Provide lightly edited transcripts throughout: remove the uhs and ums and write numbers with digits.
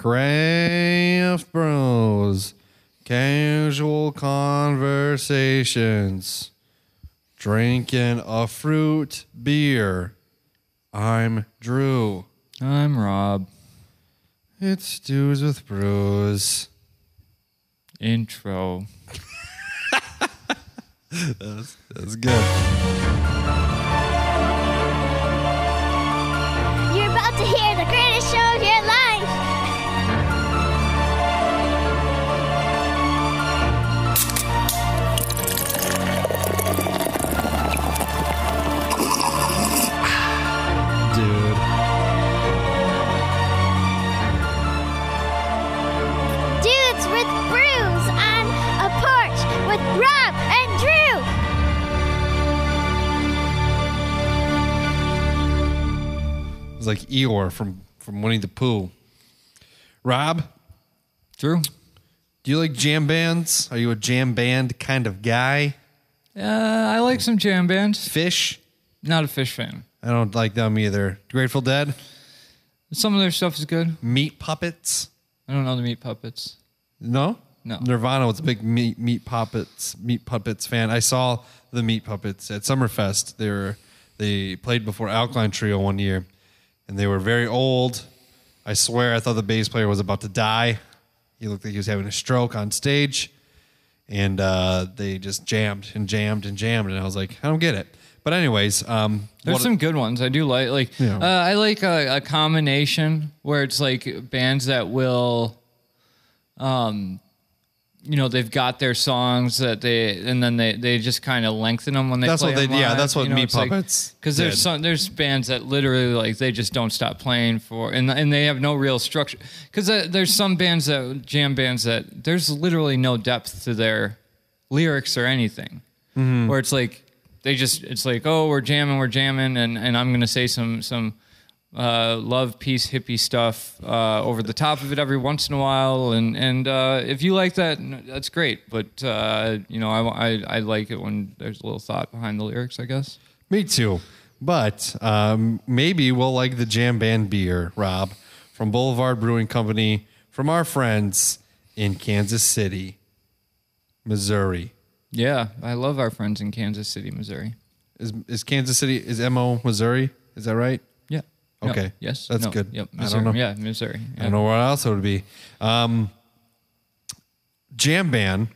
Craft Bros, Casual Conversations, Drinking a Fruit Beer. I'm Drew. I'm Rob. It's Dudes With Brews. Intro. That's good. You're about to hear the greatest show of your life. Dude. Dudes with brews on a porch with Rob and Drew. It's like Eeyore from Winnie the Pooh. Rob? Drew? Do you like jam bands? Are you a jam band kind of guy? I like some jam bands. Fish? Not a Fish fan. I don't like them either. Grateful Dead? Some of their stuff is good. Meat Puppets? I don't know the Meat Puppets. No? No. Nirvana was a big Meat Puppets fan. I saw the Meat Puppets at Summerfest. They played before Alkaline Trio one year. And they were very old. I swear I thought the bass player was about to die. He looked like he was having a stroke on stage. And they just jammed and jammed and jammed. And I was like, I don't get it. But anyways. There's some good ones. I do like you know. I like a combination where it's like bands that will, you know, they've got their songs that they just kind of lengthen them when they play them live. Yeah, that's what Meat Puppets did. Because there's bands that literally, like, they just don't stop playing for, and they have no real structure. Because there's some bands that, jam bands that, there's literally no depth to their lyrics or anything. Mm-hmm. Where it's like, it's like, oh, we're jamming, and I'm going to say some love, peace, hippie stuff over the top of it every once in a while, and if you like that, that's great. But you know, I like it when there's a little thought behind the lyrics, I guess. Me too. But maybe we'll like the jam band beer, Rob, from Boulevard Brewing Company, from our friends in Kansas City, Missouri. Yeah, I love our friends in Kansas City, Missouri. Is Kansas City is MO Missouri? Is that right? Okay. No. Yes. That's good. Yep. Missouri. I don't know. Yeah, Missouri. Yeah. I don't know what else it would be. Jam band.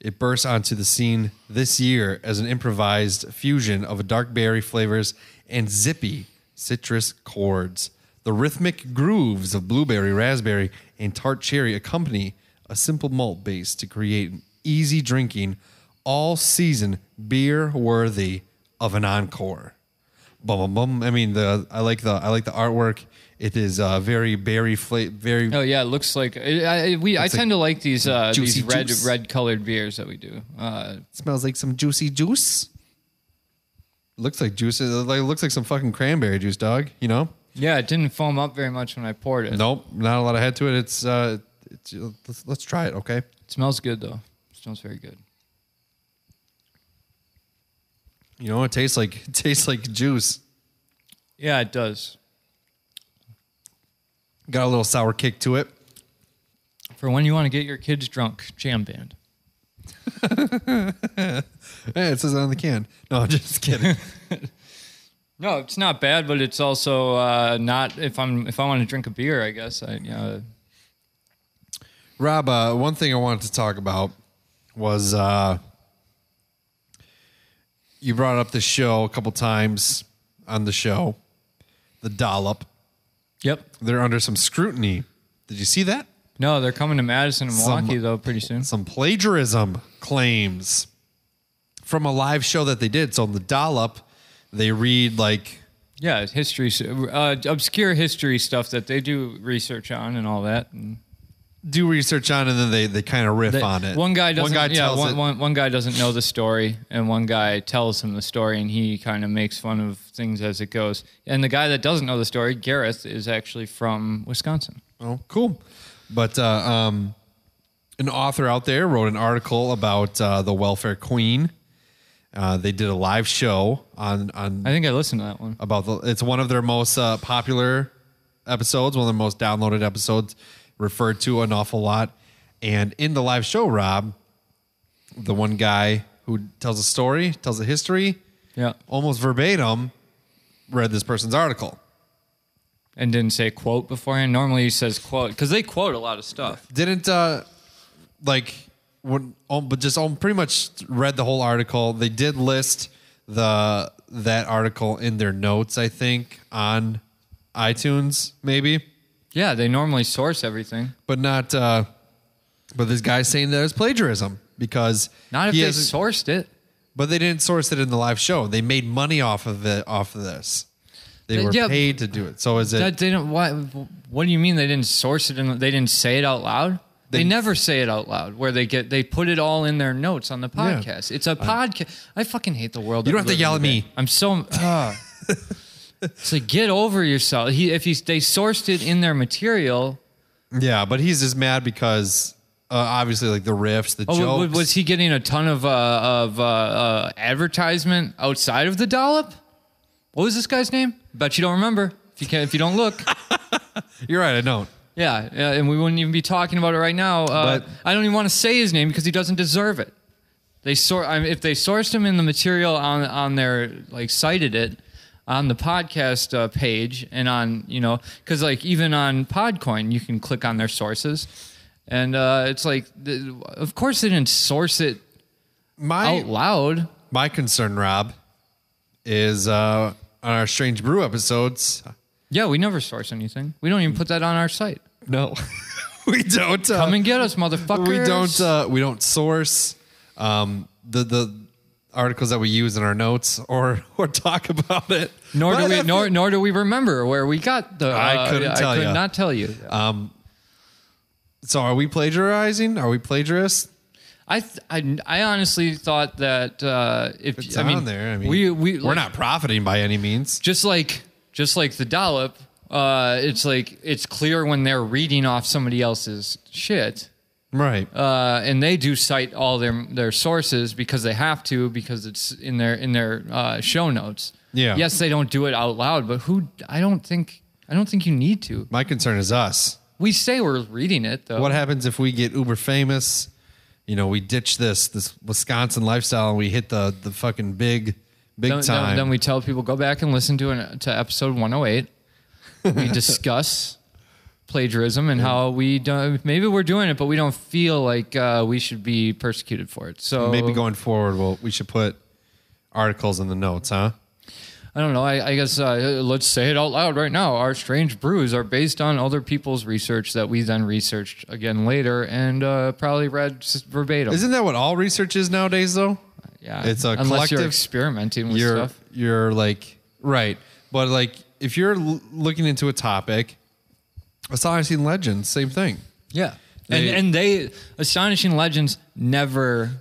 It burst onto the scene this year as an improvised fusion of dark berry flavors and zippy citrus chords. The rhythmic grooves of blueberry, raspberry, and tart cherry accompany a simple malt base to create an easy drinking, all-season beer worthy of an encore. Bum, bum, bum. I mean, I like the artwork. It is very berry flavor. Very. Oh yeah, it looks like I tend to like these red colored beers that we do. Smells like some juicy juice. Looks like juice. It looks like some fucking cranberry juice, dog. You know. Yeah, it didn't foam up very much when I poured it. Nope, not a lot of head to it. It's let's try it. Okay. It smells good though. It smells very good. You know, it tastes like juice. Yeah, it does. Got a little sour kick to it. For when you want to get your kids drunk, jam band. Hey, it says that on the can. No, I'm just kidding. No, it's not bad, but it's also not. If I want to drink a beer, I guess. Rob, one thing I wanted to talk about was. You brought up the show a couple times on the show, The Dollop. Yep. They're under some scrutiny. Did you see that? No, they're coming to Madison and Milwaukee, though, pretty soon. Some plagiarism claims from a live show that they did. So on The Dollop, they read like... Yeah, history, obscure history stuff that they do research on and all that. And do research on, and then they kind of riff on it. One guy doesn't know the story, and one guy tells him the story, and he kind of makes fun of things as it goes. And the guy that doesn't know the story, Gareth, is actually from Wisconsin. Oh, cool. But an author out there wrote an article about the welfare queen. They did a live show on... I think I listened to that one. It's one of their most popular episodes, one of the most downloaded episodes, referred to an awful lot. And in the live show, Rob, the one guy who tells a story, tells a history, yeah, almost verbatim, read this person's article. And didn't say quote beforehand. Normally he says quote, because they quote a lot of stuff. Didn't, but just pretty much read the whole article. They did list that article in their notes, I think, on iTunes, maybe. Yeah, they normally source everything. But not, but this guy's saying that it's plagiarism because... Not if they sourced it. But they didn't source it in the live show. They made money off of this. They were paid to do it. So is it... That didn't, what do you mean they didn't source it and they didn't say it out loud? They never say it out loud where they put it all in their notes on the podcast. Yeah. It's a podcast. I fucking hate the world. You don't have to yell at me. I'm so... It's like, get over yourself. They sourced it in their material. Yeah, but he's just mad because... obviously, like the riffs, the jokes. Was he getting a ton of advertisement outside of the Dollop? What was this guy's name? Bet you don't remember. If you don't look, you're right. I don't. Yeah, and we wouldn't even be talking about it right now. But I don't even want to say his name because he doesn't deserve it. If they sourced him in the material on their cited it on the podcast page and on because even on PodCoin you can click on their sources. And it's like, of course they didn't source it out loud. My concern, Rob, is on our Strange Brew episodes. Yeah, we never source anything. We don't even put that on our site. No, we don't. Come and get us, motherfuckers. We don't source the articles that we use in our notes or talk about it. Nor do we remember where we got the... I could not tell you. So are we plagiarizing? Are we plagiarists? I honestly thought that if it's on there, we're not profiting by any means. Just like the Dollop, it's clear when they're reading off somebody else's shit, right? And they do cite all their sources because they have to because it's in their show notes. Yeah. Yes, they don't do it out loud, but I don't think you need to. My concern is us. We say we're reading it, though. What happens if we get uber famous? We ditch this Wisconsin lifestyle and we hit the fucking big time. Then we tell people, go back and listen to episode 108. We discuss plagiarism and how we don't. Maybe we're doing it, but we don't feel like we should be persecuted for it. So maybe going forward, we should put articles in the notes, huh? I don't know. I guess let's say it out loud right now. Our strange brews are based on other people's research that we then researched again later and probably read verbatim. Isn't that what all research is nowadays, though? Yeah. It's a collective. Unless you're experimenting with stuff. You're right. But if you're looking into a topic, Astonishing Legends, same thing. Yeah. And Astonishing Legends never...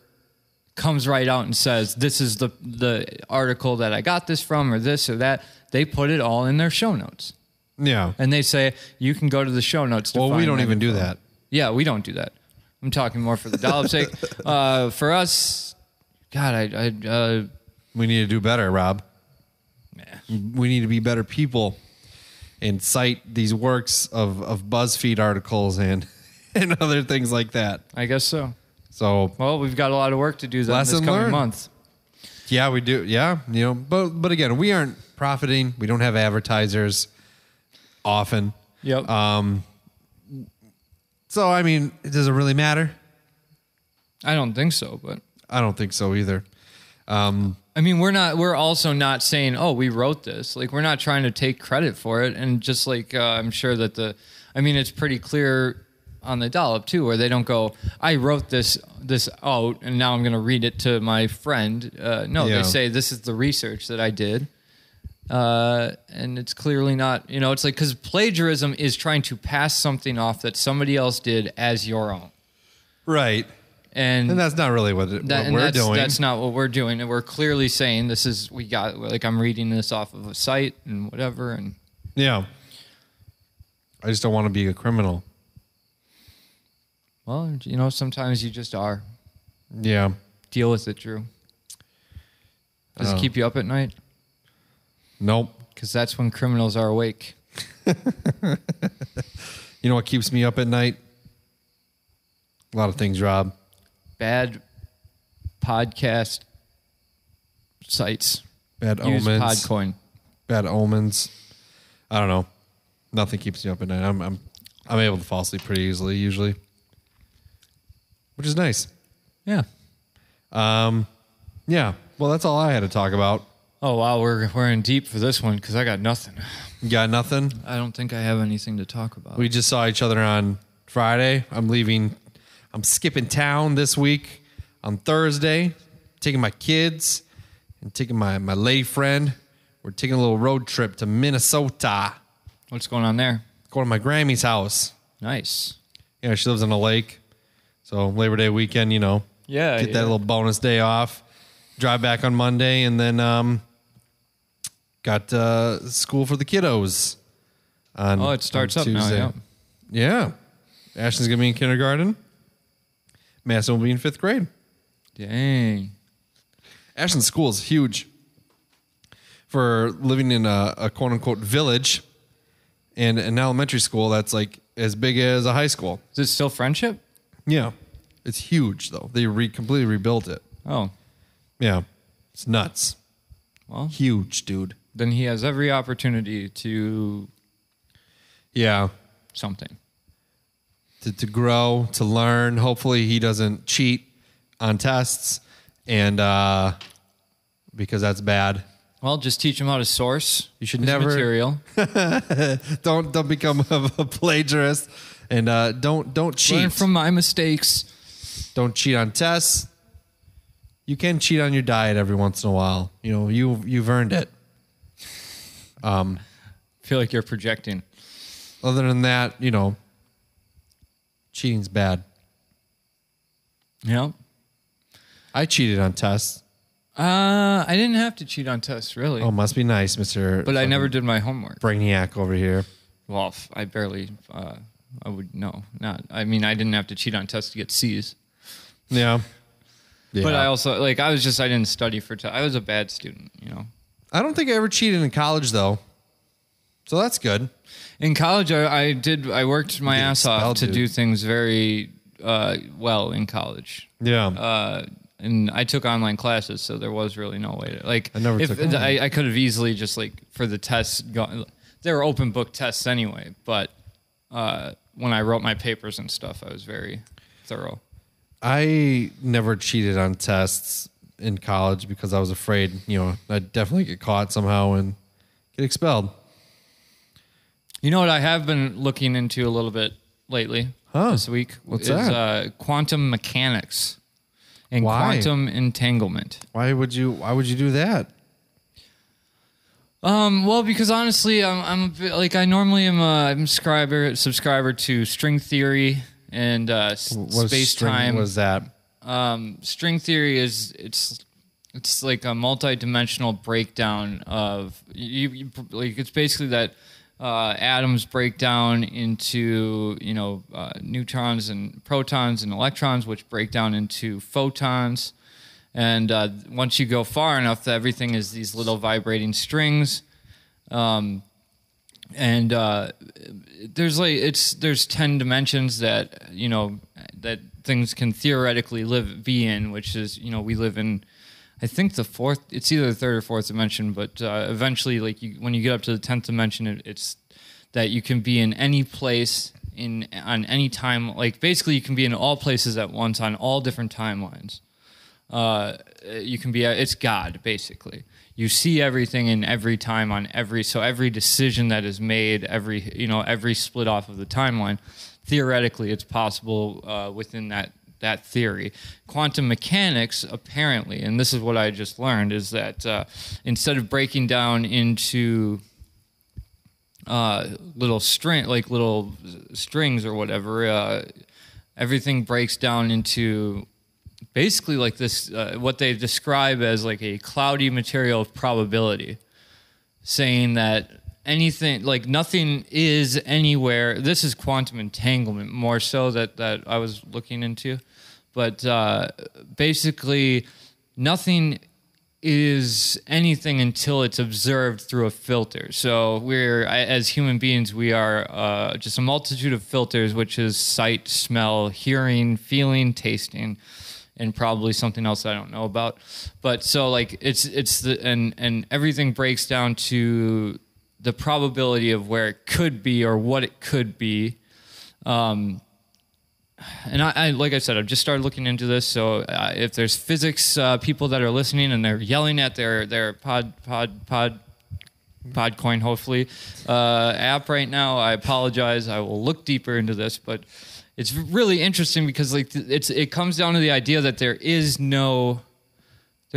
comes right out and says, this is the article that I got this from or this or that. They put it all in their show notes. Yeah. And they say, you can go to the show notes. Well, we don't even do that. Yeah, we don't do that. I'm talking more for the Dollop's sake. For us, God, we need to do better, Rob. Man. We need to be better people and cite these works of BuzzFeed articles and other things like that. I guess so. So, well, we've got a lot of work to do this coming month. Yeah, we do. Yeah, but again, we aren't profiting. We don't have advertisers often. Yep. So it doesn't really matter. I don't think so, but I don't think so either. We're not. We're also not saying, oh, we wrote this. We're not trying to take credit for it. And just I'm sure that it's pretty clear on the Dollop too, where they don't go, I wrote this out and now I'm going to read it to my friend. They say, this is the research that I did. And it's clearly not, because plagiarism is trying to pass something off that somebody else did as your own. Right. And that's not really what we're doing. That's not what we're doing. And we're clearly saying I'm reading this off of a site and whatever. And yeah, I just don't want to be a criminal. Well, sometimes you just are. Yeah. Deal with it, Drew. Does it keep you up at night? Nope. Because that's when criminals are awake. You know what keeps me up at night? A lot of things, Rob. Bad podcast sites. Bad omens. Use PodCoin. Bad omens. I don't know. Nothing keeps me up at night. I'm able to fall asleep pretty easily usually, which is nice. Yeah. Yeah. Well, that's all I had to talk about. Oh wow, we're in deep for this one because I got nothing. You got nothing? I don't think I have anything to talk about. We just saw each other on Friday. I'm skipping town this week on Thursday, taking my kids and taking my lady friend. We're taking a little road trip to Minnesota. What's going on there? Going to my Grammy's house. Nice. Yeah, she lives on a lake. So Labor Day weekend, you know. Yeah. Get that little bonus day off. Drive back on Monday and then got school for the kiddos on Tuesday. Oh, it starts up now, yeah. Yeah. Ashton's going to be in kindergarten. Madison will be in fifth grade. Dang. Ashton's school is huge for living in a quote-unquote village and an elementary school that's like as big as a high school. Is it still Friendship? Yeah. It's huge, though. They completely rebuilt it. Oh. Yeah. It's nuts. Well, huge, dude. Then he has every opportunity to... Yeah. Something. To grow, to learn. Hopefully he doesn't cheat on tests, and because that's bad. Well, just teach him how to source. You should never... material. Don't become a plagiarist, and don't cheat. Learn from my mistakes. Don't cheat on tests. You can cheat on your diet every once in a while. You know, you've earned it. I feel like you're projecting. Other than that, you know, cheating's bad. Yeah. I cheated on tests. I didn't have to cheat on tests, really. Oh, must be nice, Mr. But I never did my homework. Brainiac over here. Well, I barely, I would, no, not. I mean, I didn't have to cheat on tests to get C's. Yeah. Yeah. But I also, like, I didn't study for I was a bad student, you know. I don't think I ever cheated in college, though. So that's good. In college, I worked my ass off to do things very well in college. Yeah. And I took online classes, so there was really no way to, like, I could have easily just, like, for the tests, they were open book tests anyway. But when I wrote my papers and stuff, I was very thorough. I never cheated on tests in college because I was afraid, you know, I'd definitely get caught somehow and get expelled. You know what I have been looking into a little bit lately this week? What's that? Quantum mechanics and quantum entanglement. Why would you do that? Well, because honestly, I'm a bit, like, I normally am a subscriber to string theory. And space-time. What is that? String theory is it's like a multi-dimensional breakdown of like, it's basically that atoms break down into, you know, neutrons and protons and electrons, which break down into photons. And once you go far enough, everything is these little vibrating strings. And there's like there's 10 dimensions that, you know, that things can theoretically be in, which is, you know, we live in, I think it's either the third or fourth dimension, but eventually, like, when you get up to the 10th dimension, it's that you can be in any place on any time. Like, basically you can be in all places at once on all different timelines. You can be, it's God, basically. You see everything in every time so every decision that is made, every split off of the timeline, theoretically it's possible within that theory. Quantum mechanics, apparently, and this is what I just learned, is that instead of breaking down into little strings or whatever, everything breaks down into... basically, like this, what they describe as like a cloudy material of probability, saying that anything, like nothing is anywhere. This is quantum entanglement, more so that I was looking into, but basically nothing is anything until it's observed through a filter. So we're, as human beings, we are just a multitude of filters, which is sight, smell, hearing, feeling, tasting, and probably something else I don't know about. But so like it's the, and everything breaks down to the probability of where it could be or what it could be. And I, like I said, I've just started looking into this. So if there's physics people that are listening and they're yelling at their PodCoin, hopefully, app right now, I apologize. I will look deeper into this, but it's really interesting because like it comes down to the idea that there is no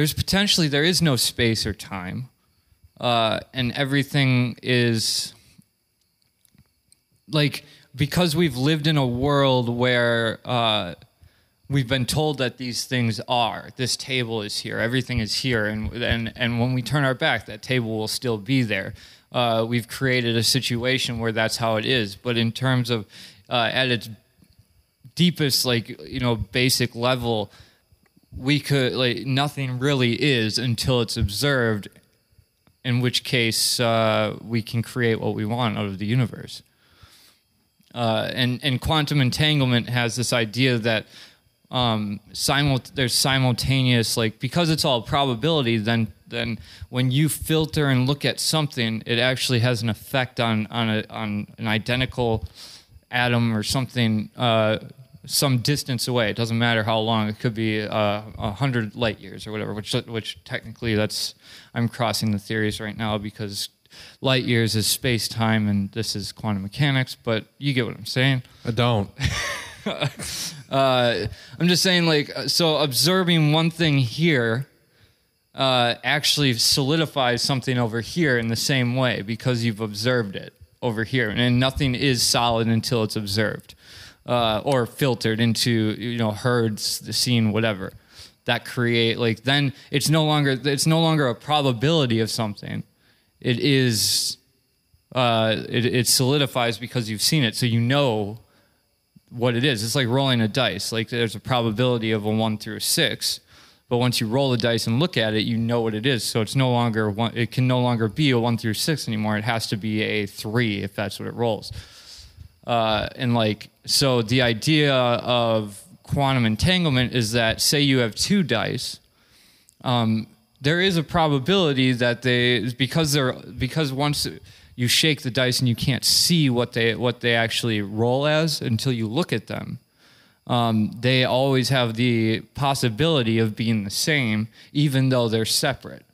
space or time, and everything is like. Because we've lived in a world where we've been told that these things are, this table is here, everything is here, and when we turn our back, that table will still be there. We've created a situation where that's how it is. But in terms of at its deepest, basic level, we could nothing really is until it's observed. In which case, we can create what we want out of the universe. And quantum entanglement has this idea that there's simultaneous, because it's all probability, then when you filter and look at something, it actually has an effect on an identical atom or something some distance away. It doesn't matter how long. It could be 100 light years or whatever, which technically I'm crossing the theories right now because light years is space-time, and this is quantum mechanics, but you get what I'm saying. I don't. I'm just saying, so observing one thing here actually solidifies something over here in the same way because you've observed it over here, and nothing is solid until it's observed or filtered into, herds, the scene, whatever. That create, then it's no longer a probability of something. It is, it solidifies because you've seen it, so you know what it is. It's like rolling a dice. There's a probability of a 1 through 6, but once you roll the dice and look at it, you know what it is. So it's no longer one. It can no longer be a 1 through 6 anymore. It has to be a 3 if that's what it rolls. So the idea of quantum entanglement is that, say you have 2 dice. There is a probability that because once you shake the dice and you can't see what they actually roll as until you look at them, they always have the possibility of being the same even though they're separate.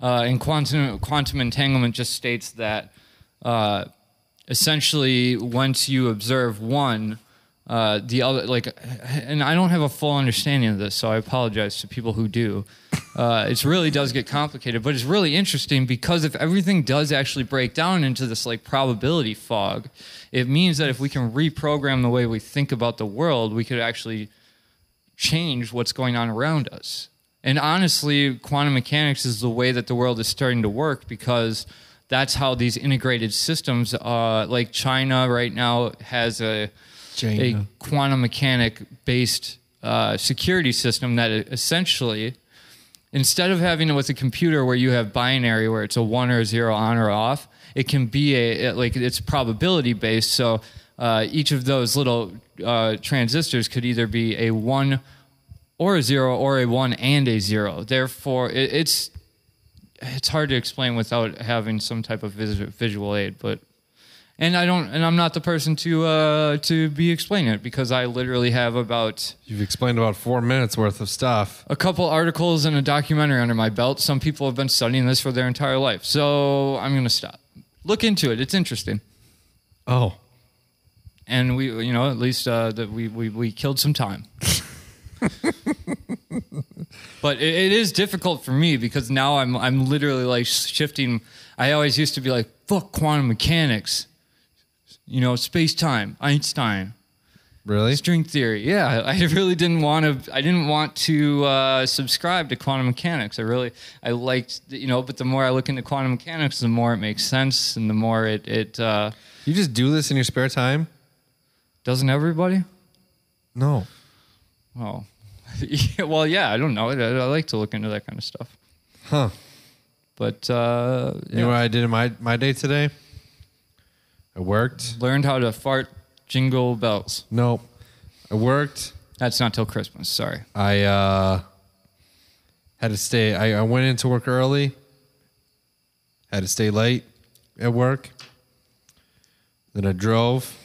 And quantum entanglement just states that essentially once you observe one. The other, and I don't have a full understanding of this, so I apologize to people who do. It really does get complicated, but it's really interesting because if everything does actually break down into this probability fog, it means that if we can reprogram the way we think about the world, we could actually change what's going on around us. And honestly, quantum mechanics is the way that the world is starting to work because that's how these integrated systems, like China right now has a quantum mechanic-based security system that essentially, instead of having it with a computer where you have binary, where it's a 1 or a 0, on or off, it can be it's probability-based. So each of those little transistors could either be a 1 or a 0 or a 1 and a 0. Therefore, it's hard to explain without having some type of visual aid, but. And I'm not the person to be explaining it because I literally have about. You've explained about 4 minutes worth of stuff. A couple articles and a documentary under my belt. Some people have been studying this for their entire life, so I'm going to stop. Look into it; it's interesting. Oh, and we, at least that we killed some time. But it is difficult for me because now I'm literally shifting. I always used to be fuck quantum mechanics. Space-time, Einstein. Really? String theory. Yeah, I really didn't want to subscribe to quantum mechanics. I liked, but the more I look into quantum mechanics, the more it makes sense and the more it You just do this in your spare time? Doesn't everybody? No. Oh. Well, yeah, I don't know. I like to look into that kind of stuff. Huh. But you know what I did in my day today? I worked. Learned how to fart jingle bells. Nope. I worked. That's not till Christmas. Sorry. I had to stay. I went into work early. Had to stay late at work. Then I drove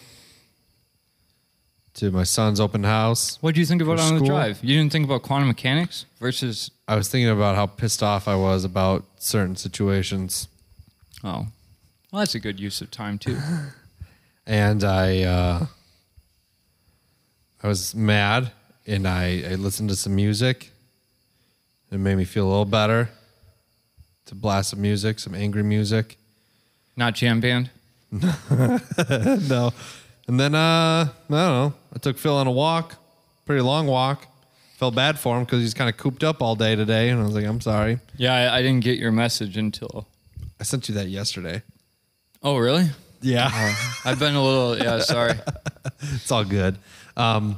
to my son's open house. What did you think about on the drive? You didn't think about quantum mechanics versus... I was thinking about how pissed off I was about certain situations. Oh. Well, that's a good use of time, too. And I was mad, and I listened to some music. It made me feel a little better to blast some music, some angry music. Not jam band? No. And then, I don't know, I took Phil on a walk, pretty long walk. Felt bad for him because he's kind of cooped up all day today, and I was like, I'm sorry. Yeah, I didn't get your message until... I sent you that yesterday. Oh, really? Yeah. I've been a little, sorry. It's all good. Yeah,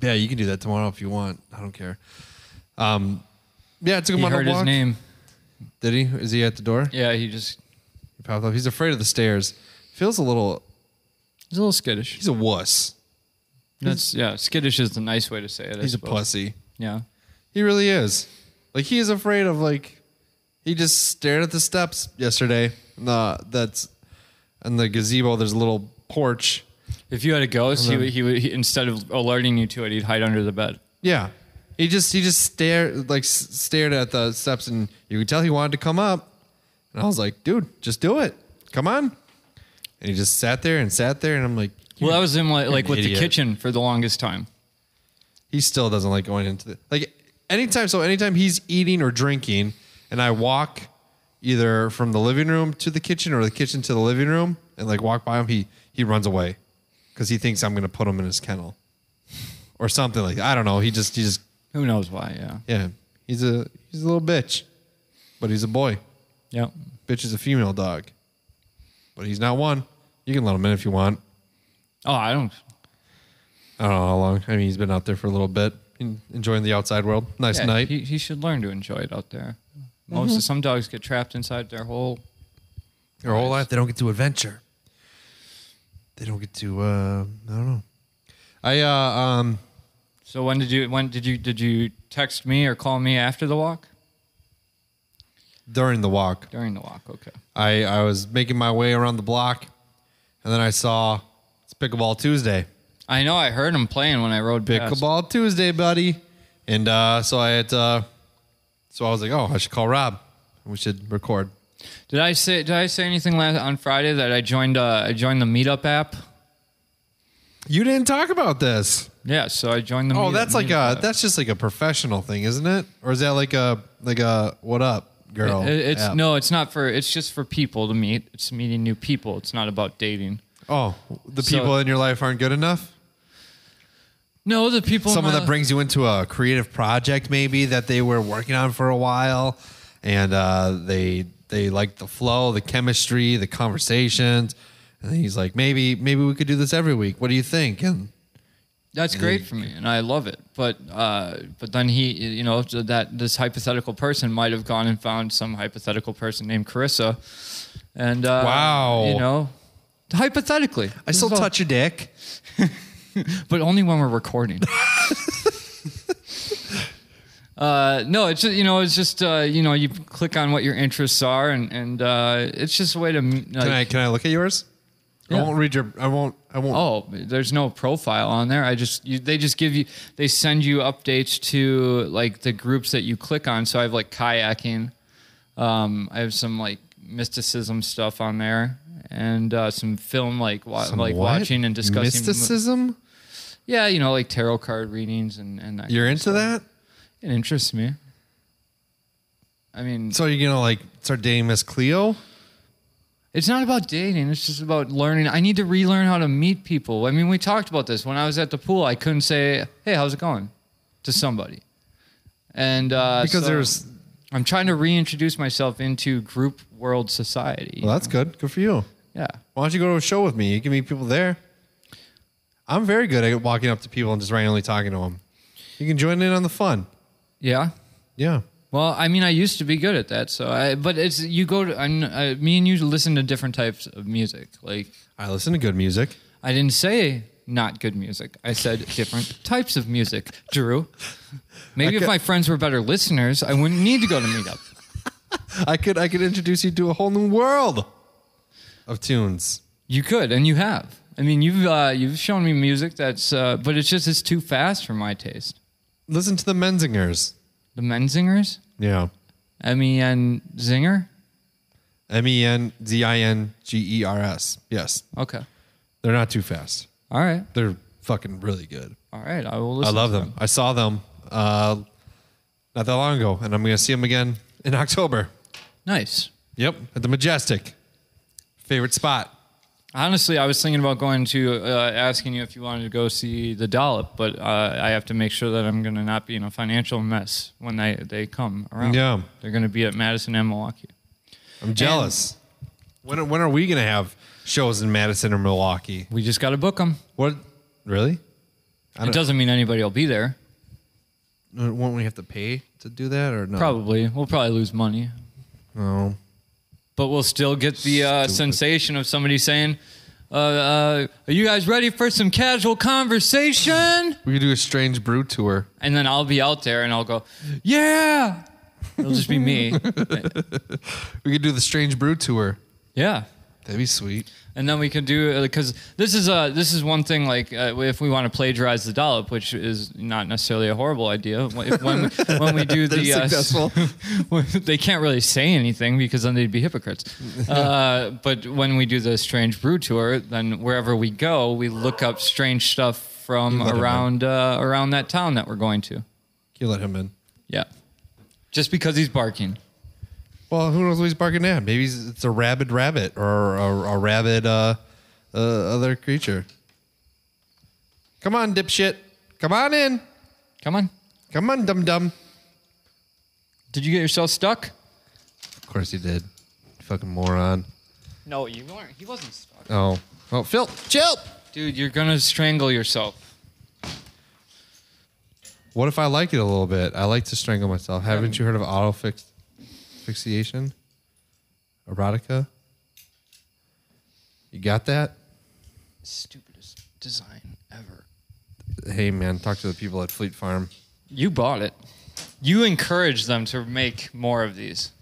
you can do that tomorrow if you want. I don't care. Yeah, it took him on a walk. He heard his name. Did he? Is he at the door? Yeah, he popped up. He's afraid of the stairs. Feels a little... He's a little skittish. He's a wuss. Skittish is the nice way to say it. I suppose. A pussy. Yeah. He really is. Like, he is afraid of, like... He just stared at the steps yesterday. That's in the gazebo. There's a little porch. If you had a ghost, he would instead of alerting you to it, he'd hide under the bed. Yeah, he just stared at the steps, and you could tell he wanted to come up. And I was like, dude, just do it. Come on. And he just sat there, and I'm like, well, that was him like with the kitchen for the longest time. He still doesn't like going into the anytime. So anytime he's eating or drinking, and I walk either from the living room to the kitchen or the kitchen to the living room and like walk by him, he runs away because he thinks I'm going to put him in his kennel or something like that. I don't know. He just who knows why, yeah. Yeah. He's a little bitch, but he's a boy. Yeah. Bitch is a female dog. But he's not one. You can let him in if you want. Oh, I don't know how long. I mean, he's been out there for a little bit. Enjoying the outside world. Nice night. He should learn to enjoy it out there. Most of some dogs get trapped inside their whole life. They don't get to adventure. They don't get to I don't know. So when did you text me or call me after the walk? During the walk. Okay. I was making my way around the block, and then I saw it's Pickleball Tuesday. I know, I heard him playing when I rode past. Pickleball Tuesday, buddy. And so I had I was like, oh, I should call Rob. We should record. Did I say anything on Friday that I joined the Meetup app? You didn't talk about this. Yeah, so I joined the Meetup. Oh, that's like Meetup. That's just like a professional thing, isn't it? Or is that like a what up, girl? It's not for, it's just for people to meet. It's meeting new people. It's not about dating. Oh, the people in your life aren't good enough? No, the people... Someone that brings you into a creative project, maybe, that they were working on for a while, and they like the flow, the chemistry, the conversations, and then he's like, maybe we could do this every week. What do you think? And that's great for me, and I love it. But then he, you know, that this hypothetical person might have gone and found some hypothetical person named Carissa, and wow, you know, hypothetically, I still touch your dick. But only when we're recording. No, it's just, you know, you know, you click on what your interests are, and it's just a way to. Like, can I look at yours? Yeah. I won't. Oh, there's no profile on there. They send you updates to like the groups that you click on. So I have like kayaking. I have some like mysticism stuff on there. And some film, watching and discussing mysticism. Yeah, you know, like tarot card readings and that. You're into that? It interests me. I mean, so you're gonna like start dating Miss Cleo? It's not about dating. It's just about learning. I need to relearn how to meet people. I mean, we talked about this when I was at the pool. I couldn't say, "Hey, how's it going?" to somebody, and I'm trying to reintroduce myself into group world society. Well, that's good. Good for you. Yeah. Why don't you go to a show with me? You can meet people there. I'm very good at walking up to people and just randomly talking to them. You can join in on the fun. Yeah? Yeah. Well, I mean, I used to be good at that. So, but it's you go to me and you listen to different types of music. Like I listen to good music. I didn't say not good music. I said different types of music. Drew, maybe if my friends were better listeners, I wouldn't need to go to Meetup. I could introduce you to a whole new world of tunes. You could, and you have. I mean, you've shown me music that's, but it's just it's too fast for my taste. Listen to the Menzingers. The Menzingers? Yeah. M-E-N-Zinger? M-E-N-Z-I-N-G-E-R-S. Yes. Okay. They're not too fast. All right. They're fucking really good. All right. I will listen to them. I love them. I saw them not that long ago, and I'm going to see them again in October. Nice. Yep. At the Majestic. Favorite spot. Honestly, I was thinking about going to asking you if you wanted to go see The Dollop, but I have to make sure that I'm going to not be in a financial mess when they come around. Yeah. They're going to be at Madison and Milwaukee. I'm jealous. And when are we going to have shows in Madison or Milwaukee? We just got to book them. What? Really? It doesn't mean anybody will be there. Won't we have to pay to do that or no? Probably. We'll probably lose money. Oh. But we'll still get the sensation of somebody saying, are you guys ready for some casual conversation? We could do a strange brew tour. And then I'll be out there and I'll go, yeah. It'll just be me. We could do the strange brew tour. Yeah. That'd be sweet. And then we could do, because this is one thing, like, if we want to plagiarize The Dollop, which is not necessarily a horrible idea, when we do the... successful. They can't really say anything, because then they'd be hypocrites. But when we do the Strange Brew Tour, then wherever we go, we look up strange stuff from around that town that we're going to. You let him in. Yeah. Just because he's barking. Well, who knows what he's barking at? Maybe it's a rabid rabbit or a rabid other creature. Come on, dipshit. Come on in. Come on. Come on, dum-dum. Did you get yourself stuck? Of course he did. You fucking moron. No, you weren't. He wasn't stuck. Oh. Oh, Phil. Chill. Dude, you're going to strangle yourself. What if I like it a little bit? I like to strangle myself. Haven't you heard of autofix? Asphyxiation? Erotica? You got that? Stupidest design ever. Hey, man, talk to the people at Fleet Farm. You bought it. You encourage them to make more of these.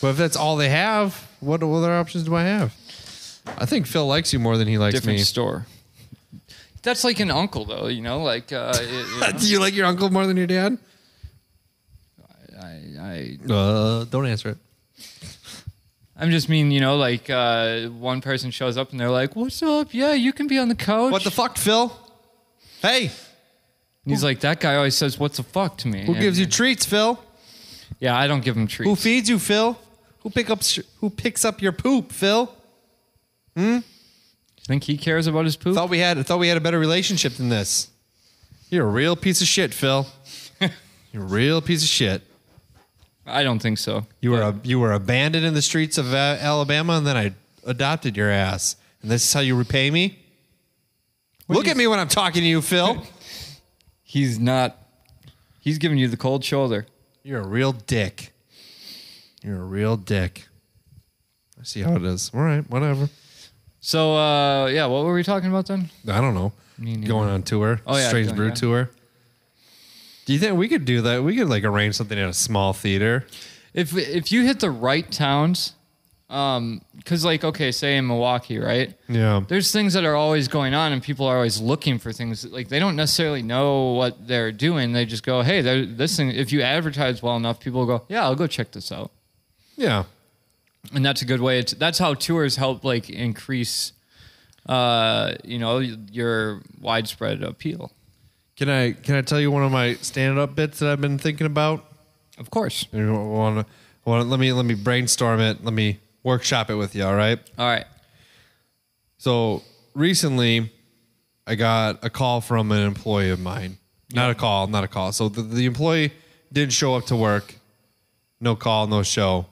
But if that's all they have, what other options do I have? I think Phil likes you more than he likes me. Different store. That's like an uncle, though, you know? Like, you know? Do you like your uncle more than your dad? I don't answer it. I'm just mean, you know, like one person shows up and they're like, "What's up? Yeah, you can be on the couch." What the fuck, Phil? Hey, and he's like, that guy always says, "What's the fuck" to me. Who gives you treats, Phil? Yeah, I don't give him treats. Who feeds you, Phil? Who picks up your poop, Phil? You think he cares about his poop? I thought we had a better relationship than this. You're a real piece of shit, Phil. You're a real piece of shit. I don't think so. You were abandoned in the streets of Alabama, and then I adopted your ass. And this is how you repay me? Look at me when I'm talking to you, Phil. He's not. He's giving you the cold shoulder. You're a real dick. You're a real dick. I see how it is. All right, whatever. So, yeah, what were we talking about then? I don't know. Going on tour. Oh, yeah. Strange Brew Tour. Do you think we could do that? We could like arrange something at a small theater. If you hit the right towns, because like, okay, say in Milwaukee, right? Yeah. There's things that are always going on and people are always looking for things. Like they don't necessarily know what they're doing. They just go, hey, this thing, if you advertise well enough, people will go, yeah, I'll go check this out. Yeah. And that's a good way. That's how tours help like increase, you know, your widespread appeal. Can I tell you one of my stand-up bits that I've been thinking about? Of course. Let me brainstorm it. Let me workshop it with you, all right? All right. So recently, I got a call from an employee of mine. Yeah. Not a call. So the employee didn't show up to work. No call, no show.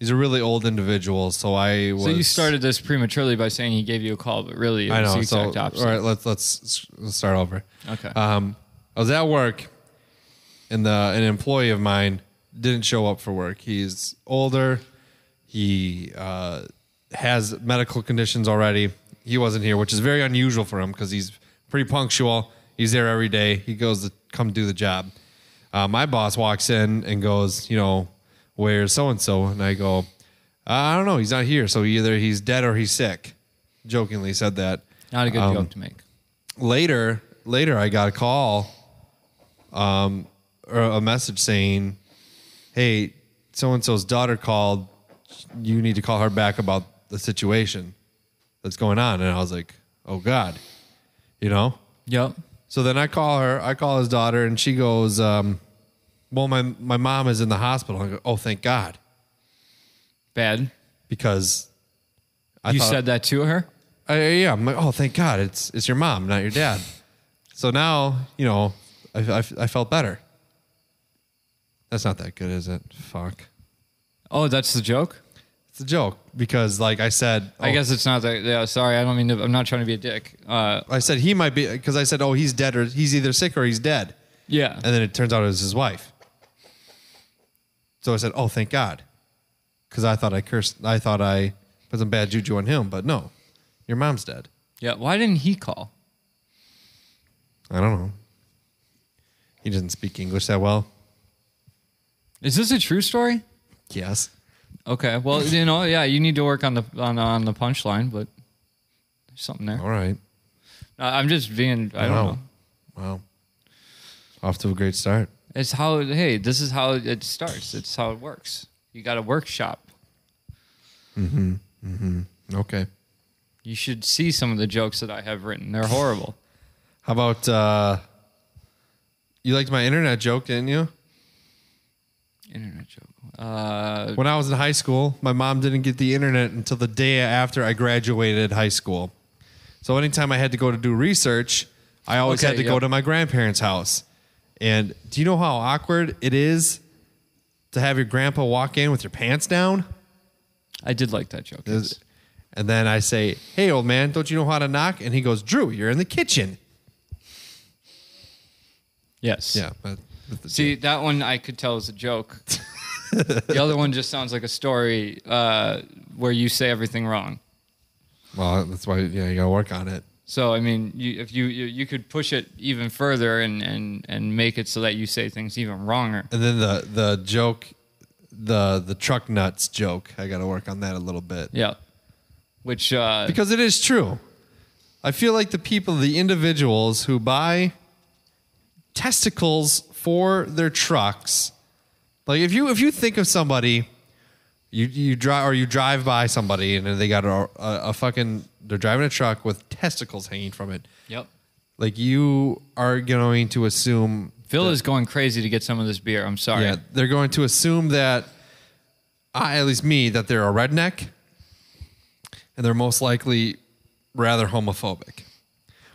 He's a really old individual, so I was... So you started this prematurely by saying he gave you a call, but really it was the exact opposite. All right, let's start over. Okay. I was at work, and an employee of mine didn't show up for work. He's older. He has medical conditions already. He wasn't here, which is very unusual for him because he's pretty punctual. He's there every day. He goes to come do the job. My boss walks in and goes, you know, where's so-and-so? And I go, I don't know. He's not here. So either he's dead or he's sick. Jokingly said that. Not a good joke to make. Later, I got a call or a message saying, hey, so-and-so's daughter called. You need to call her back about the situation that's going on. And I was like, oh, God, you know? Yep. So then I call her. I call his daughter, and she goes, well, my mom is in the hospital. I go, oh, thank God. Bad. Because you said that to her? Yeah. I'm like, oh, thank God. It's your mom, not your dad. So now, you know, I felt better. That's not that good, is it? Fuck. Oh, that's the joke? It's a joke because, like I said... Oh, I guess it's not that... Yeah, sorry, I don't mean to... I'm not trying to be a dick. I said he might be... Because I said, oh, he's dead or... He's either sick or he's dead. Yeah. And then it turns out it was his wife. So I said, oh, thank God. Because I thought I cursed... I thought I put some bad juju on him, but no. Your mom's dead. Yeah, why didn't he call? I don't know. He doesn't speak English that well. Is this a true story? Yes. Okay. Well, you know, yeah, you need to work on the punchline, but there's something there. All right. I'm just being. I don't know. Wow. Off to a great start. It's how. Hey, this is how it starts. It's how it works. You got a workshop. Mm-hmm. Mm-hmm. Okay. You should see some of the jokes that I have written. They're horrible. How about you liked my internet joke, didn't you? Internet joke. When I was in high school, my mom didn't get the internet until the day after I graduated high school. So anytime I had to go to do research, I always had to go to my grandparents' house. And do you know how awkward it is to have your grandpa walk in with your pants down? I did like that joke. Yes. And then I say, hey, old man, don't you know how to knock? And he goes, Drew, you're in the kitchen. Yes. Yeah. See, that one I could tell is a joke. The other one just sounds like a story where you say everything wrong. Well, that's why you gotta work on it. So I mean, if you could push it even further and make it so that you say things even wronger. And then the joke, the truck nuts joke. I gotta work on that a little bit. Yeah, which because it is true. I feel like the individuals who buy testicles for their trucks. Like if you think of somebody, you drive by somebody and they got a fucking, they're driving a truck with testicles hanging from it. Yep. Like you are going to assume Phil is going crazy to get some of this beer. I'm sorry. Yeah, they're going to assume that at least me, that they're a redneck, and they're most likely rather homophobic,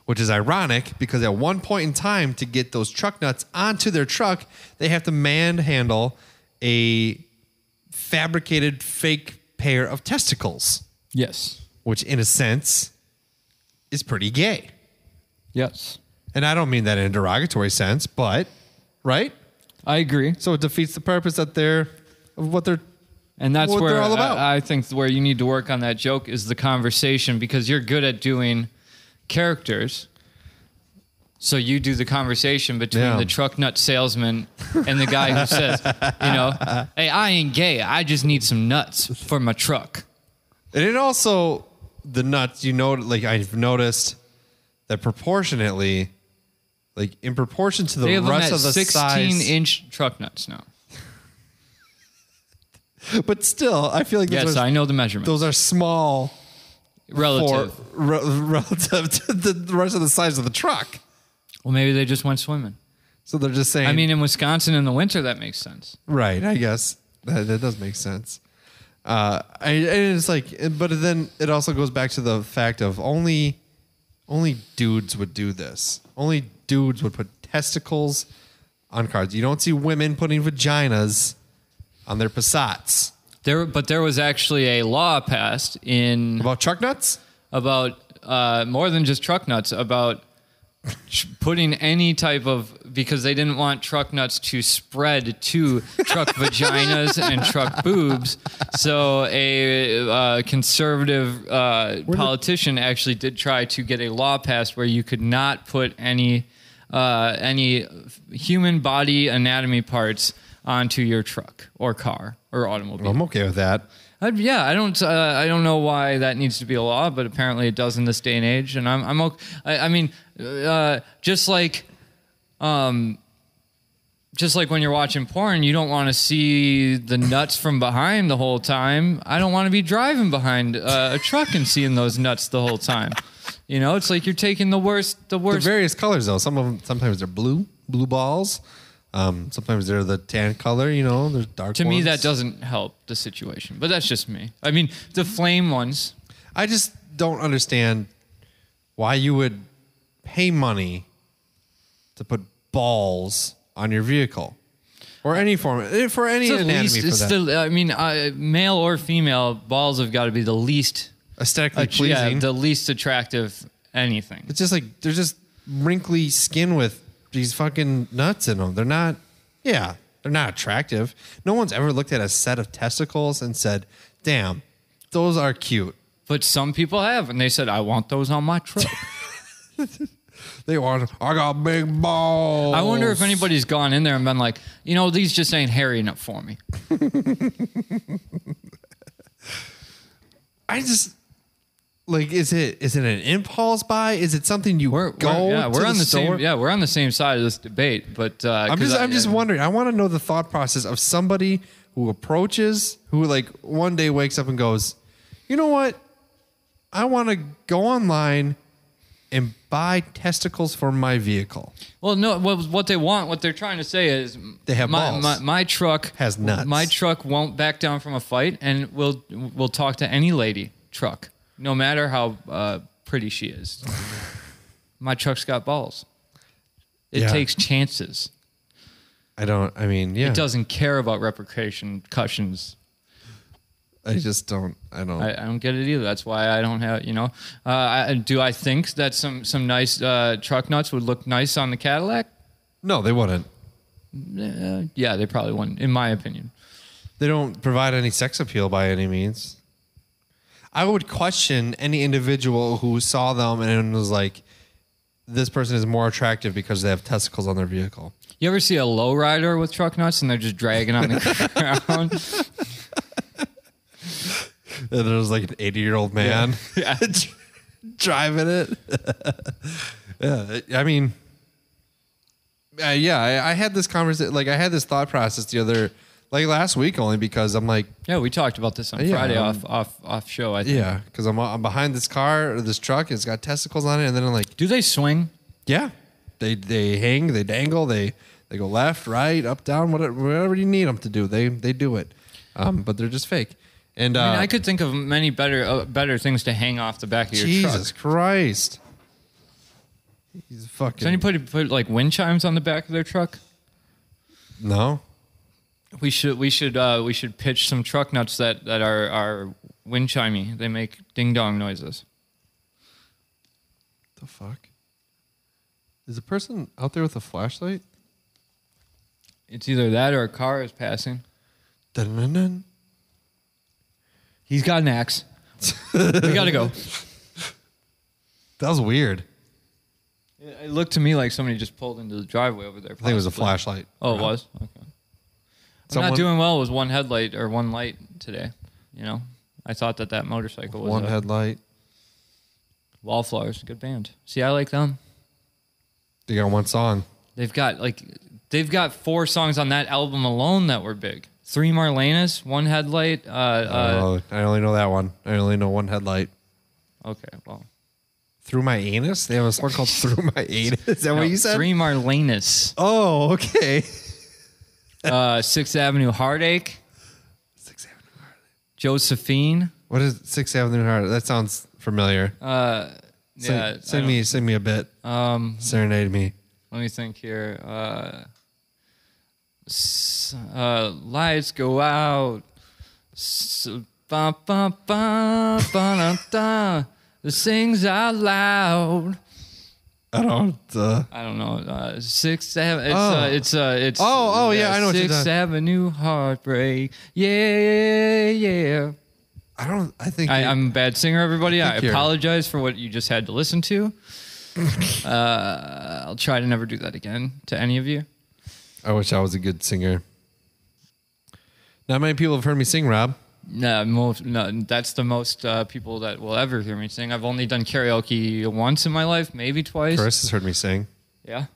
which is ironic because at one point in time to get those truck nuts onto their truck, they have to manhandle a fabricated fake pair of testicles. Yes. Which in a sense is pretty gay. Yes. And I don't mean that in a derogatory sense, but right? I agree. So it defeats the purpose that they're all about. I think where you need to work on that joke is the conversation, because you're good at doing characters, so you do the conversation between the truck nut salesman and the guy who says, you know, hey, I ain't gay, I just need some nuts for my truck. And it also, the nuts, you know, like I've noticed that proportionately, like in proportion to the rest of the 16-inch truck nuts now. But still, I feel like I know the measurement. Those are small. Relative to the rest of the size of the truck. Well, maybe they just went swimming. So they're just saying... I mean, in Wisconsin in the winter, that makes sense. Right, I guess. That does make sense. And it's like... But then it also goes back to the fact of only dudes would do this. Only dudes would put testicles on cars. You don't see women putting vaginas on their Passats. But there was actually a law passed about truck nuts, about more than just truck nuts, about putting any type of, because they didn't want truck nuts to spread to truck vaginas and truck boobs. So a conservative politician actually did try to get a law passed where you could not put any human body anatomy parts onto your truck or car or automobile. Well, I'm okay with that. I don't know why that needs to be a law, but apparently it does in this day and age. And I'm okay. Just like when you're watching porn, you don't want to see the nuts from behind the whole time. I don't want to be driving behind a truck and seeing those nuts the whole time. You know, it's like you're taking the worst. They're various colors though. Some of them, sometimes they're blue balls. Sometimes they're the tan color, you know, there's dark to ones. Me, that doesn't help the situation, but that's just me. I mean, the flame ones. I just don't understand why you would pay money to put balls on your vehicle or any form, for any anatomy least, for that. Male or female, balls have got to be the least aesthetically pleasing. Yeah, the least attractive anything. It's just like, they're just wrinkly skin with these fucking nuts in them. They're not attractive. No one's ever looked at a set of testicles and said, damn, those are cute. But some people have, and they said, I want those on my truck. I got big balls. I wonder if anybody's gone in there and been like, you know, these just ain't hairy enough for me. I just... Like, is it an impulse buy? Is it something we're on the same side of this debate, but I'm just wondering. I want to know the thought process of somebody who like one day wakes up and goes, you know what? I want to go online and buy testicles for my vehicle. Well, no, what they're trying to say is they have balls. My truck has nuts. My truck won't back down from a fight, and we'll talk to any lady truck. No matter how pretty she is. My truck's got balls. It takes chances. It doesn't care about repercussions. I don't get it either. That's why I don't have, you know. Do I think that some nice truck nuts would look nice on the Cadillac? No, they wouldn't. Yeah, they probably wouldn't, in my opinion. They don't provide any sex appeal by any means. I would question any individual who saw them and was like, this person is more attractive because they have testicles on their vehicle. You ever see a lowrider with truck nuts and they're just dragging on the ground? And there's like an 80-year-old man driving it. I had this conversation. Like, I had this thought process the other... Like last week only because I'm like... Yeah, we talked about this on Friday off show, I think. Yeah, because I'm behind this car or this truck. It's got testicles on it. And then I'm like... Do they swing? Yeah. They hang, they dangle, they go left, right, up, down, whatever you need them to do. They do it. But they're just fake. And I could think of many better things to hang off the back of your truck. Jesus Christ. He's fucking... Does anybody put like wind chimes on the back of their truck? No. We should pitch some truck nuts that are wind chimey. They make ding dong noises. The fuck? Is a person out there with a flashlight? It's either that or a car is passing. Dun-dun-dun. He's got an axe. We gotta go. That was weird. It looked to me like somebody just pulled into the driveway over there. Possibly. I think it was a flashlight. Oh, it was? Okay. I'm not doing well with one headlight or one light today. You know, I thought that motorcycle was... One headlight. Wallflowers, good band. See, I like them. They got one song. They've got four songs on that album alone that were big. Three Marlenas, One Headlight. I only know that one. I only know One Headlight. Okay, well. Through My Anus? They have a song called Through My Anus? Is that what you said? Three Marlenas. Oh, okay. Sixth Avenue Heartache. Josephine. What is Sixth Avenue Heartache? That sounds familiar. Sing me a bit. Serenade me. Let me think here. Lights go out. The sings out loud. I don't know. Sixth Avenue. It's. Oh yeah, I know. Sixth Avenue Heartbreak. Yeah. I'm a bad singer, everybody. I apologize for what you just had to listen to. I'll try to never do that again to any of you. I wish I was a good singer. Not many people have heard me sing, Rob. No, that's the most people that will ever hear me sing. I've only done karaoke once in my life, maybe twice. Chris has heard me sing. Yeah.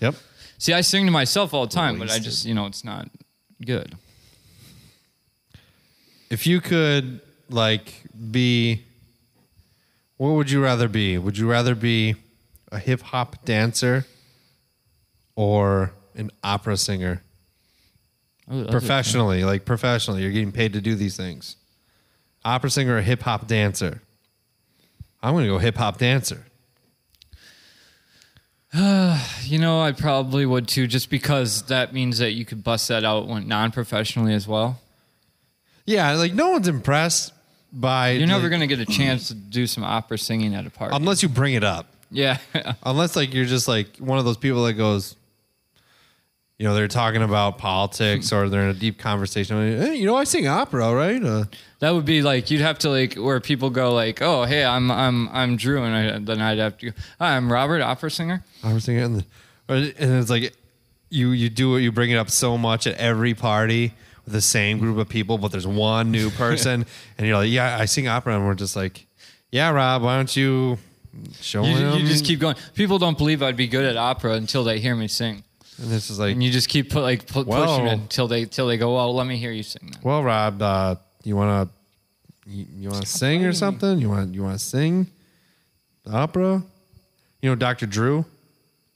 Yep. See, I sing to myself all the time, but I just, it's not good. If you could, be... What would you rather be? Would you rather be a hip-hop dancer or an opera singer? Oh, professionally, professionally. You're getting paid to do these things. Opera singer or hip-hop dancer? I'm going to go hip-hop dancer. I probably would too, just because that means that you could bust that out non-professionally as well. Yeah, no one's impressed. You're never going to get a chance to do some opera singing at a party. Unless you bring it up. Yeah. Unless you're just one of those people that goes, they're talking about politics or they're in a deep conversation. Hey, I sing opera, right? That would be you'd have to where people go oh, hey, I'm Drew. And then I'd have to go, hi, I'm Robert, opera singer. Opera singer. And it's you do it. You bring it up so much at every party. The same group of people, but there's one new person, and you're yeah, I sing opera, and we're just yeah, Rob, why don't you show me? You just keep going. People don't believe I'd be good at opera until they hear me sing. And this is and you just keep pushing it until they go, well, let me hear you sing then. Well, Rob, you want to sing or something? You want to sing the opera? Dr. Drew?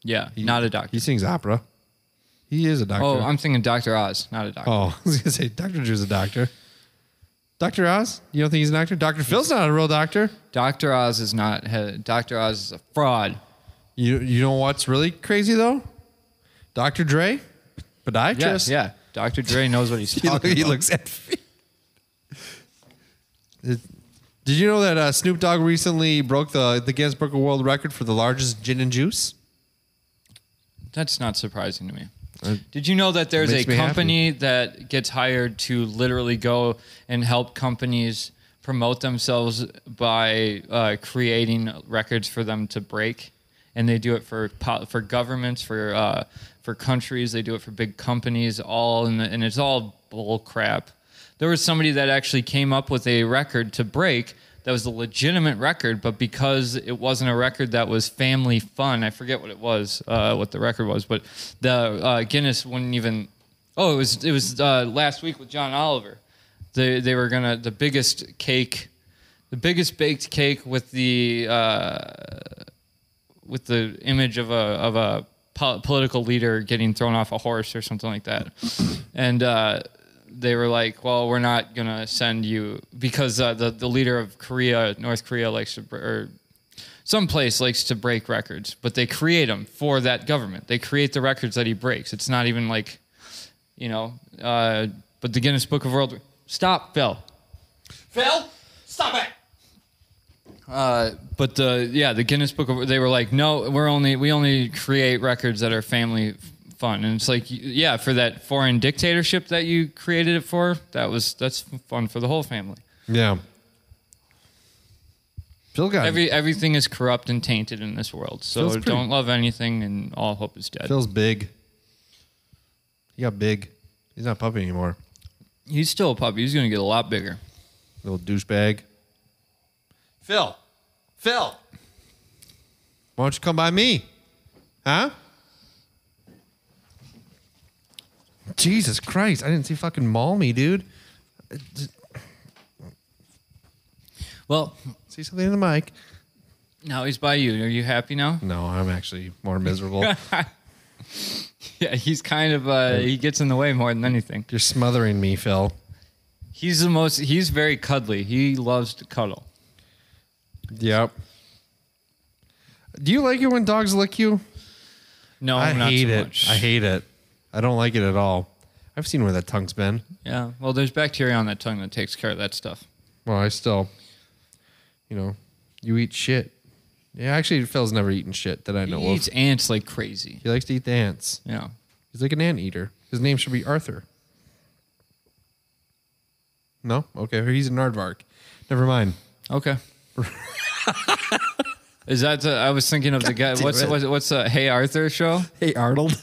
Yeah, not a doctor. He sings opera. He is a doctor. Oh, I'm thinking Dr. Oz, not a doctor. Oh, I was going to say, Dr. Drew's a doctor. Dr. Oz? You don't think he's a doctor? Dr. Phil's not a real doctor. Dr. Oz is not. Dr. Oz is a fraud. You know what's really crazy, though? Dr. Dre? Podiatrist? Yeah. Dr. Dre knows what he's talking about. He looks at feet. Did you know that Snoop Dogg recently broke the Guinness Book of World Record for the largest gin and juice? That's not surprising to me. Did you know that there's a company that gets hired to literally go and help companies promote themselves by creating records for them to break? And they do it for governments, for countries. They do it for big companies, and it's all bull crap. There was somebody that actually came up with a record to break that was a legitimate record, but because it wasn't a record that was family fun, I forget what it was, what the record was, but the Guinness wouldn't even... Oh, it was last week with John Oliver. They were gonna the biggest baked cake with the image of a political leader getting thrown off a horse or something like that, and. They were well, we're not going to send you because the leader of North Korea likes to, or someplace likes to break records, but they create them for that government. They create the records that he breaks. It's not even but the Guinness Book of World... Stop, Phil. Phil, stop it. But the Guinness Book of... They were no, we only create records that are family fun. And it's for that foreign dictatorship that you created it for, that's fun for the whole family. Yeah. Phil got everything is corrupt and tainted in this world. So don't love anything and all hope is dead. Phil's big. He got big. He's not a puppy anymore. He's still a puppy. He's going to get a lot bigger. Little douchebag. Phil. Why don't you come by me? Huh? Jesus Christ, I didn't see fucking maul me, dude. Well, see something in the mic. Now he's by you. Are you happy now? No, I'm actually more miserable. Yeah, he's kind of, he gets in the way more than anything. You're smothering me, Phil. He's very cuddly. He loves to cuddle. Yep. Do you like it when dogs lick you? No, I not hate so much. It. I hate it. I don't like it at all. I've seen where that tongue's been. Yeah, well, there's bacteria on that tongue that takes care of that stuff. Well, I still, you eat shit. Yeah, actually, Phil's never eaten shit that I know of. He eats ants like crazy. He likes to eat the ants. Yeah. He's like an anteater. His name should be Arthur. No? Okay, he's a Nardvark. Never mind. Okay. Is that the, I was thinking of the guy. What's the Hey Arthur show? Hey Arnold.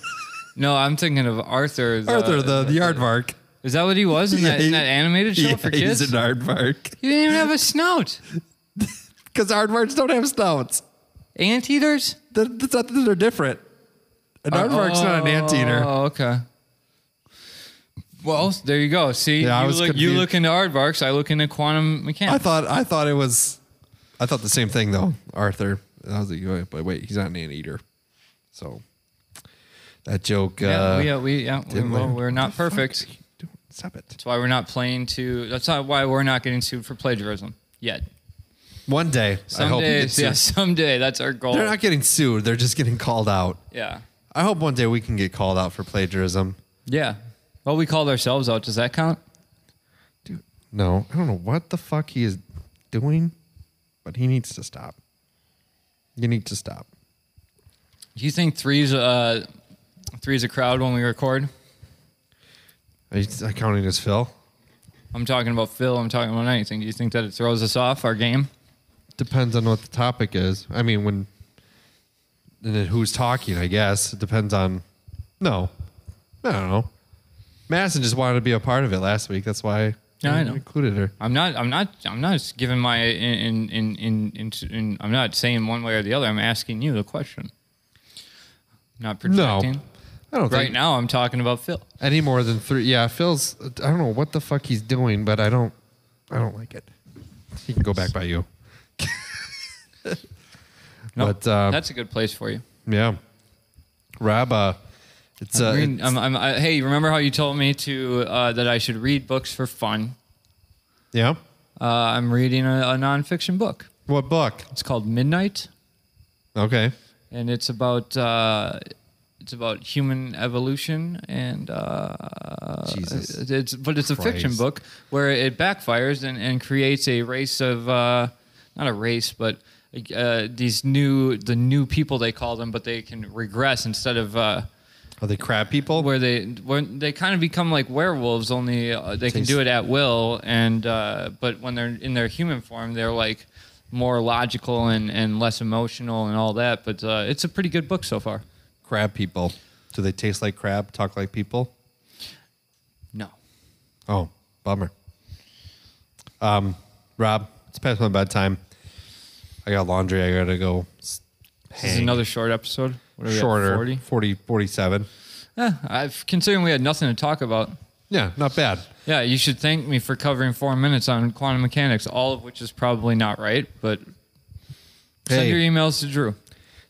No, I'm thinking of Arthur. Arthur, the Yardvark. Is that what he was in that animated show for kids? He's a Nardvark. He didn't even have a snout. Because Aardvarks don't have snouts. Anteaters? That's not that they're different. An Aardvark's not an anteater. Oh, okay. Well, there you go. See, yeah, you look into Aardvarks, I look into quantum mechanics. I thought it was... I thought the same thing, though, Arthur. I was like, but wait, he's not an anteater. So, that joke... We're not perfect. Stop it. That's why we're not That's why we're not getting sued for plagiarism yet. One day. Someday. That's our goal. They're not getting sued. They're just getting called out. Yeah. I hope one day we can get called out for plagiarism. Yeah. Well, we called ourselves out. Does that count? Dude, no. I don't know what the fuck he is doing, but he needs to stop. You need to stop. Do you think three's a crowd when we record? Are you counting as Phil? I'm talking about Phil. I'm talking about anything. Do you think that it throws us off our game? Depends on what the topic is. I mean, and then who's talking, I guess. It depends on... No. I don't know. Madison just wanted to be a part of it last week. That's why I included her. I'm not giving my... I'm not saying one way or the other. I'm asking you the question. I'm not projecting. No. I don't right now, I'm talking about Phil. Any more than three. Yeah, Phil's... I don't know what the fuck he's doing, but I don't like it. He can go back by you. But that's a good place for you. Yeah, Rob. Hey, remember how you told me to that I should read books for fun? Yeah, I'm reading a nonfiction book. What book? It's called Midnight. Okay, and it's about human evolution and Jesus. It's a fiction book where it backfires and creates a race of. Not a race, but the new people they call them, but they can regress instead of. Are they crab people? Where they kind of become like werewolves, only they can do it at will, and but when they're in their human form, they're like more logical and less emotional and all that. But it's a pretty good book so far. Crab people. Do they taste like crab? Talk like people? No. Oh, bummer. Rob, it's past my bedtime. I got laundry. I got to go hang. This is another short episode. Shorter. 47. Yeah, considering we had nothing to talk about. Yeah, not bad. Yeah, you should thank me for covering 4 minutes on quantum mechanics, all of which is probably not right, but send your emails to Drew.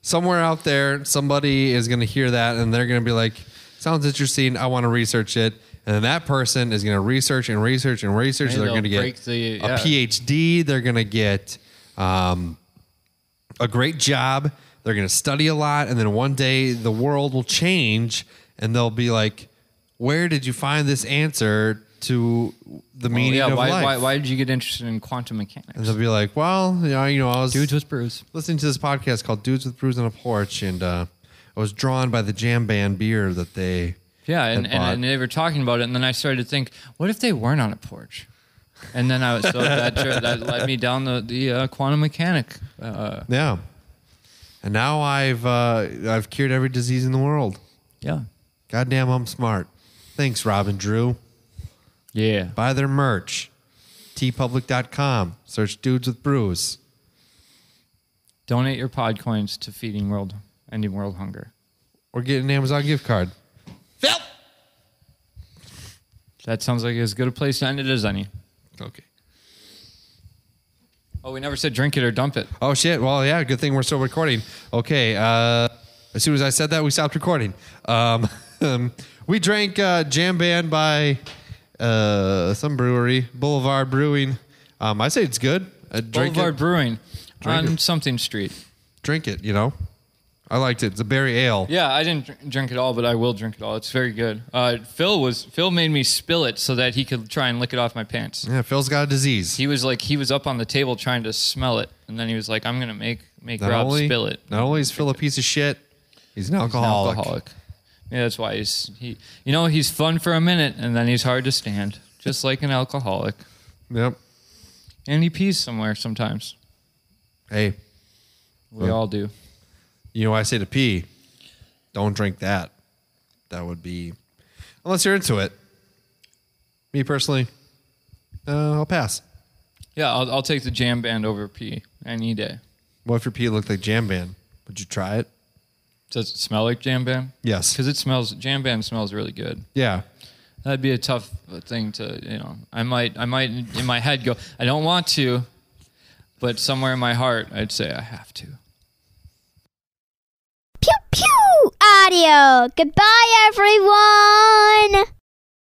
Somewhere out there, somebody is going to hear that, and they're going to be like, sounds interesting. I want to research it. And then that person is going to research. They're going to get a PhD. They're going to get... a great job. They're going to study a lot. And then one day the world will change and they'll be like, where did you find this answer to the meaning of life? Why did you get interested in quantum mechanics? And they'll be like, well, I was Dudes with Brews. Listening to this podcast called Dudes with Brews on a Porch. And, I was drawn by the jam band beer that they, and they were talking about it. And then I started to think, what if they weren't on a porch? And then that led me down the quantum mechanic. Yeah, and now I've cured every disease in the world. Yeah, goddamn, I'm smart. Thanks, Rob and Drew. Yeah, buy their merch. tpublic.com. Search Dudes with Brews. Donate your PodCoins to ending world hunger, or get an Amazon gift card. Phil, that sounds like as good a place to end it as any. Okay. Oh, we never said drink it or dump it. Oh, shit. Well, yeah, good thing we're still recording. Okay. As soon as I said that, we stopped recording. We drank Jam Band by some brewery, Boulevard Brewing. I say it's good. Brewing on something street. Drink it, I liked it. It's a berry ale. Yeah, I didn't drink it all, but I will drink it all. It's very good. Phil made me spill it so that he could try and lick it off my pants. Yeah, Phil's got a disease. He was up on the table trying to smell it. And then he was like, I'm going to make Rob spill it. Not only is Phil a piece of shit, he's an alcoholic. Yeah, that's why he's fun for a minute, and then he's hard to stand, just like an alcoholic. Yep. And he pees somewhere sometimes. Hey. We all do. You know, I say to pee, don't drink that. That would be, unless you're into it. Me personally, I'll pass. Yeah, I'll take the jam band over pee any day. What if your pee looked like jam band? Would you try it? Does it smell like jam band? Yes. Because jam band smells really good. Yeah. That'd be a tough thing to, you know, I might in my head go, I don't want to, but somewhere in my heart, I'd say I have to. Pew, pew, audio. Goodbye, everyone.